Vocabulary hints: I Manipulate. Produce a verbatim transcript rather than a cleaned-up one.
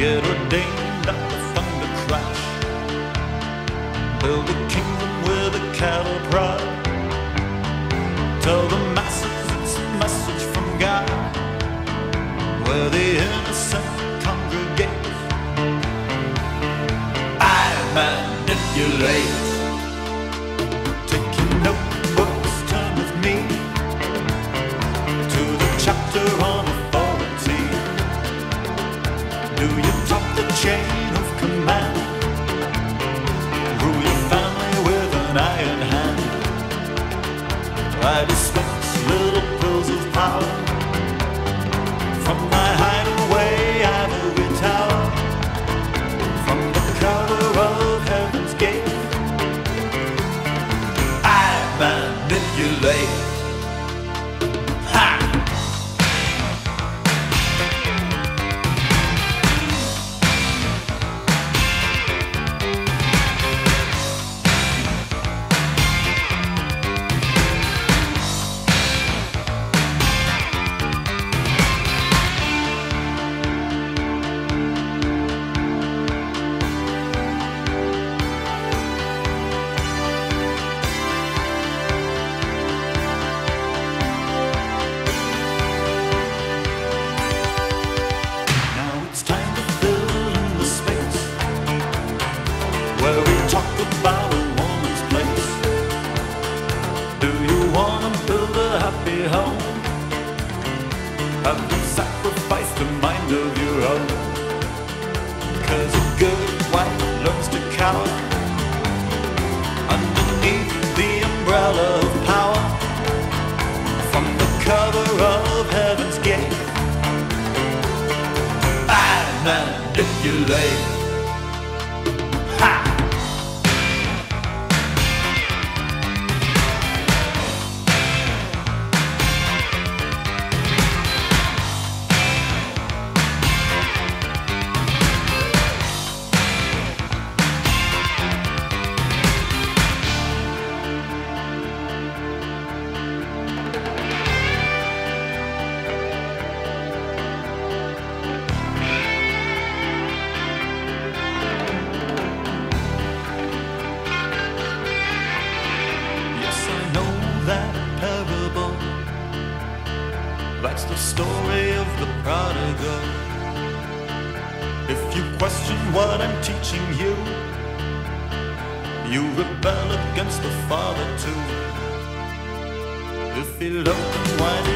get ordained on the thunder crash, build a kingdom with a cattle prod. Tell the masses it's a message from God, where the innocent congregate. I manipulate. Take your notebooks, turn with me to the chapter on authority. Do you top the chain of command? Rule your family with an iron hand. I dispense little pills of power. From my hideaway ivory tower, from the cover of heaven's gate, I manipulate. Have you sacrificed a mind of your own? 'Cause a good wife learns to cower underneath the umbrella of power, from the cover of heaven's gate. I manipulate. That's the story of the prodigal. If you question what I'm teaching you, you rebel against the Father too. If he loved him, why did